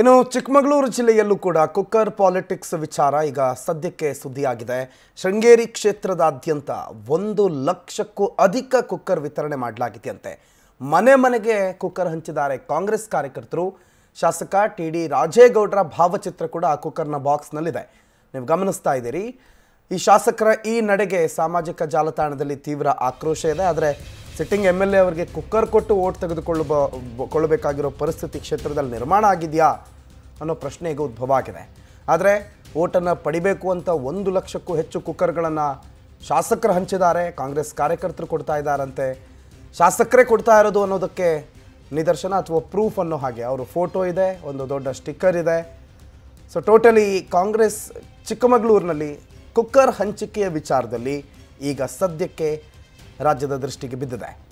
ಇನ್ನು ಚಿಕ್ಕಮಗಳೂರು ಜಿಲ್ಲೆಯಲ್ಲೂ ಕೂಡ ಕುಕ್ಕರ್ ಪಾಲಿಟಿಕ್ಸ್ ವಿಚಾರ ಈಗ ಸದ್ಯಕ್ಕೆ ಸುದ್ದಿಯಾಗಿದೆ. ಶೃಂಗೇರಿ ಕ್ಷೇತ್ರದಾದ್ಯಂತ 1 ಲಕ್ಷಕ್ಕೂ ಅಧಿಕ ಕುಕ್ಕರ್ ವಿತರಣೆ ಮಾಡಲಾಗಿದೆಯಂತೆ. ಮನೆ ಮನೆಗೆ ಕುಕ್ಕರ್ ಹಂಚಿದ್ದಾರೆ ಕಾಂಗ್ರೆಸ್ ಕಾರ್ಯಕರ್ತರು. ಶಾಸಕ ಟಿ.ಡಿ ರಾಜೇಗೌಡರ ಭಾವಚಿತ್ರ ಕೂಡ ಕುಕ್ಕರ್ನ ಬಾಕ್ಸ್ನಲ್ಲಿದೆ, ನೀವು ಗಮನಿಸ್ತಾ ಇದ್ದೀರಿ. ಈ ಶಾಸಕರ ಈ ನಡೆಗೆ ಸಾಮಾಜಿಕ ಜಾಲತಾಣದಲ್ಲಿ ತೀವ್ರ ಆಕ್ರೋಶ ಇದೆ. ಆದರೆ ಸಿಟ್ಟಿಂಗ್ MLA ಅವರಿಗೆ ಕುಕ್ಕರ್ ಕೊಟ್ಟು ವೋಟ್ ತೆಗೆದುಕೊಳ್ಳಬೇಕಾಗಿರೋ ಪರಿಸ್ಥಿತಿ ಕ್ಷೇತ್ರದಲ್ಲಿ ನಿರ್ಮಾಣ ಆಗಿದೆಯಾ ಅನ್ನೋ ಪ್ರಶ್ನೆ ಈಗ ಉದ್ಭವ ಆಗಿದೆ. ಆದರೆ ವೋಟನ್ನು ಪಡಿಬೇಕು ಅಂತ 1 ಲಕ್ಷಕ್ಕೂ ಹೆಚ್ಚು ಕುಕ್ಕರ್ಗಳನ್ನು ಶಾಸಕರು ಹಂಚಿದ್ದಾರೆ, ಕಾಂಗ್ರೆಸ್ ಕಾರ್ಯಕರ್ತರು ಕೊಡ್ತಾ ಇದ್ದಾರಂತೆ. ಶಾಸಕರೇ ಕೊಡ್ತಾ ಇರೋದು ಅನ್ನೋದಕ್ಕೆ ನಿದರ್ಶನ ಅಥವಾ ಪ್ರೂಫ್ ಅನ್ನೋ ಹಾಗೆ ಅವರು ಫೋಟೋ ಇದೆ, ಒಂದು ದೊಡ್ಡ ಸ್ಟಿಕ್ಕರ್ ಇದೆ. ಸೊ ಟೋಟಲಿ ಕಾಂಗ್ರೆಸ್ ಚಿಕ್ಕಮಗಳೂರಿನಲ್ಲಿ ಕುಕ್ಕರ್ ಹಂಚಿಕೆಯ ವಿಚಾರದಲ್ಲಿ ಈಗ ಸದ್ಯಕ್ಕೆ ರಾಜ್ಯದ ದೃಷ್ಟಿಗೆ ಬಿದ್ದಿದೆ.